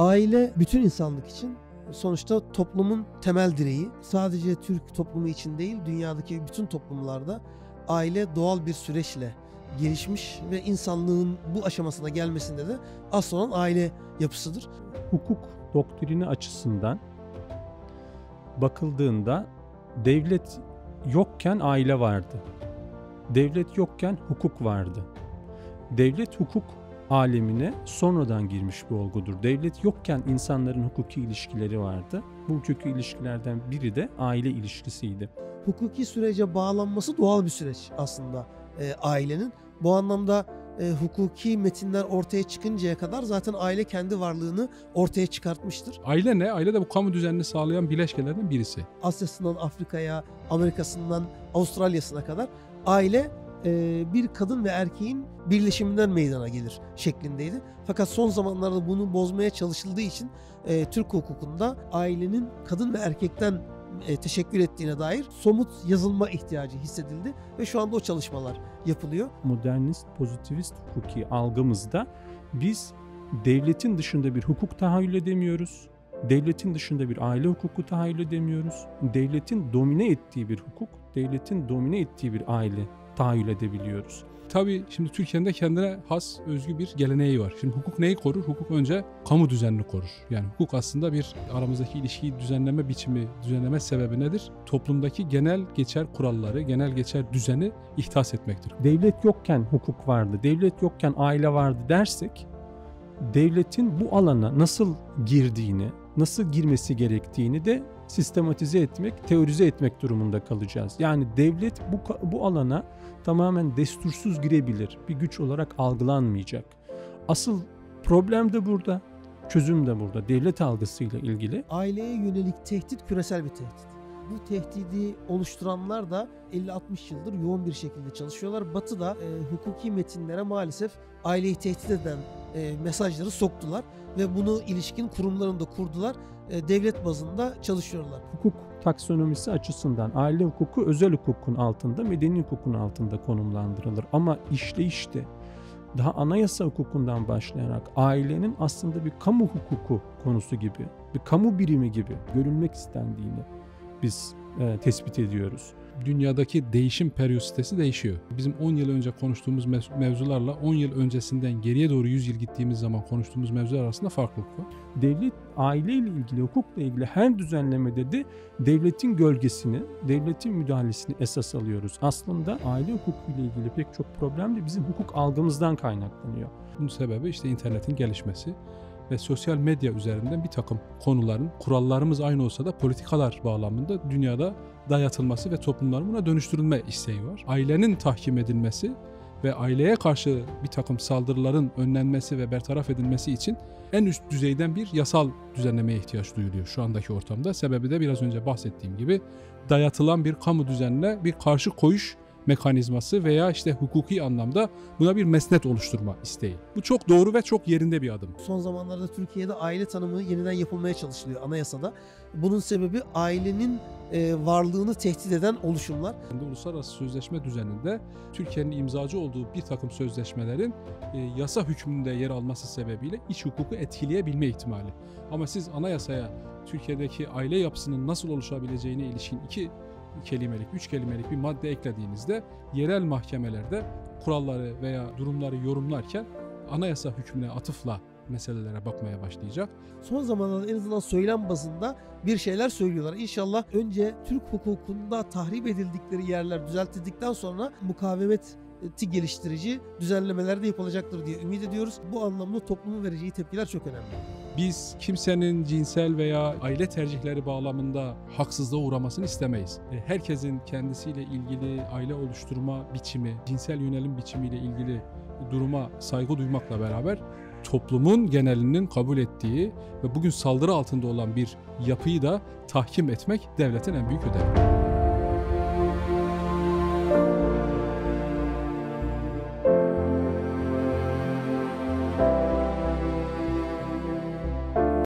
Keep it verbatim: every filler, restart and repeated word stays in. Aile bütün insanlık için sonuçta toplumun temel direği. Sadece Türk toplumu için değil, dünyadaki bütün toplumlarda aile doğal bir süreçle gelişmiş ve insanlığın bu aşamasına gelmesinde de asıl olan aile yapısıdır. Hukuk doktrini açısından bakıldığında devlet yokken aile vardı. Devlet yokken hukuk vardı. Devlet hukuk alemine sonradan girmiş bir olgudur. Devlet yokken insanların hukuki ilişkileri vardı. Bu hukuki ilişkilerden biri de aile ilişkisiydi. Hukuki sürece bağlanması doğal bir süreç aslında e, ailenin. Bu anlamda e, hukuki metinler ortaya çıkıncaya kadar zaten aile kendi varlığını ortaya çıkartmıştır. Aile ne? Aile de bu kamu düzenini sağlayan bileşkelerden birisi. Asya'sından Afrika'ya, Amerika'sından Avustralya'sına kadar aile bir kadın ve erkeğin birleşiminden meydana gelir şeklindeydi. Fakat son zamanlarda bunu bozmaya çalışıldığı için Türk hukukunda ailenin kadın ve erkekten teşekkür ettiğine dair somut yazılma ihtiyacı hissedildi ve şu anda o çalışmalar yapılıyor. Modernist, pozitivist hukuki algımızda biz devletin dışında bir hukuk tahayyül edemiyoruz. Devletin dışında bir aile hukuku tahayyül edemiyoruz. Devletin domine ettiği bir hukuk, devletin domine ettiği bir aile tahayyül edebiliyoruz. Tabii şimdi Türkiye'nin de kendine has özgü bir geleneği var. Şimdi hukuk neyi korur? Hukuk önce kamu düzenini korur. Yani hukuk aslında bir aramızdaki ilişkiyi düzenleme biçimi, düzenleme sebebi nedir? Toplumdaki genel geçer kuralları, genel geçer düzeni ihtas etmektir. Devlet yokken hukuk vardı, devlet yokken aile vardı dersek, devletin bu alana nasıl girdiğini, nasıl girmesi gerektiğini de sistematize etmek, teorize etmek durumunda kalacağız. Yani devlet bu, bu alana tamamen destursuz girebilir, bir güç olarak algılanmayacak. Asıl problem de burada, çözüm de burada, devlet algısıyla ilgili. Aileye yönelik tehdit küresel bir tehdit. Bu tehdidi oluşturanlar da elli altmış yıldır yoğun bir şekilde çalışıyorlar. Batı'da e, hukuki metinlere maalesef aileyi tehdit eden e, mesajları soktular ve bunu ilişkin kurumlarında kurdular. E, devlet bazında çalışıyorlar. Hukuk taksonomisi açısından aile hukuku özel hukukun altında, medeni hukukun altında konumlandırılır. Ama işleyişte daha anayasa hukukundan başlayarak ailenin aslında bir kamu hukuku konusu gibi, bir kamu birimi gibi görünmek istendiğini biz e, tespit ediyoruz. Dünyadaki değişim periyositesi değişiyor. Bizim on yıl önce konuştuğumuz mevzularla on yıl öncesinden geriye doğru yüz yıl gittiğimiz zaman konuştuğumuz mevzular arasında farklılık var. Devlet aileyle ilgili, hukukla ilgili her düzenlemede de devletin gölgesini, devletin müdahalesini esas alıyoruz. Aslında aile hukukuyla ilgili pek çok problem de bizim hukuk algımızdan kaynaklanıyor. Bunun sebebi işte internetin gelişmesi ve sosyal medya üzerinden bir takım konuların, kurallarımız aynı olsa da politikalar bağlamında dünyada dayatılması ve toplumların buna dönüştürülme isteği var. Ailenin tahkim edilmesi ve aileye karşı bir takım saldırıların önlenmesi ve bertaraf edilmesi için en üst düzeyden bir yasal düzenlemeye ihtiyaç duyuluyor şu andaki ortamda. Sebebi de biraz önce bahsettiğim gibi dayatılan bir kamu düzenine bir karşı koyuş mekanizması veya işte hukuki anlamda buna bir mesnet oluşturma isteği. Bu çok doğru ve çok yerinde bir adım. Son zamanlarda Türkiye'de aile tanımı yeniden yapılmaya çalışılıyor anayasada. Bunun sebebi ailenin varlığını tehdit eden oluşumlar. Uluslararası sözleşme düzeninde Türkiye'nin imzacı olduğu bir takım sözleşmelerin yasa hükmünde yer alması sebebiyle iç hukuku etkileyebilme ihtimali. Ama siz anayasaya Türkiye'deki aile yapısının nasıl oluşabileceğine ilişkin iki kelimelik, üç kelimelik bir madde eklediğinizde yerel mahkemelerde kuralları veya durumları yorumlarken anayasa hükmüne atıfla meselelere bakmaya başlayacak. Son zamanlarda en azından söylem bazında bir şeyler söylüyorlar. İnşallah önce Türk hukukunda tahrip edildikleri yerler düzeltildikten sonra mukavemeti geliştirici düzenlemeler de yapılacaktır diye ümit ediyoruz. Bu anlamda toplumun vereceği tepkiler çok önemli. Biz kimsenin cinsel veya aile tercihleri bağlamında haksızlığa uğramasını istemeyiz. Herkesin kendisiyle ilgili aile oluşturma biçimi, cinsel yönelim biçimiyle ilgili duruma saygı duymakla beraber toplumun genelinin kabul ettiği ve bugün saldırı altında olan bir yapıyı da tahkim etmek devletin en büyük ödevi.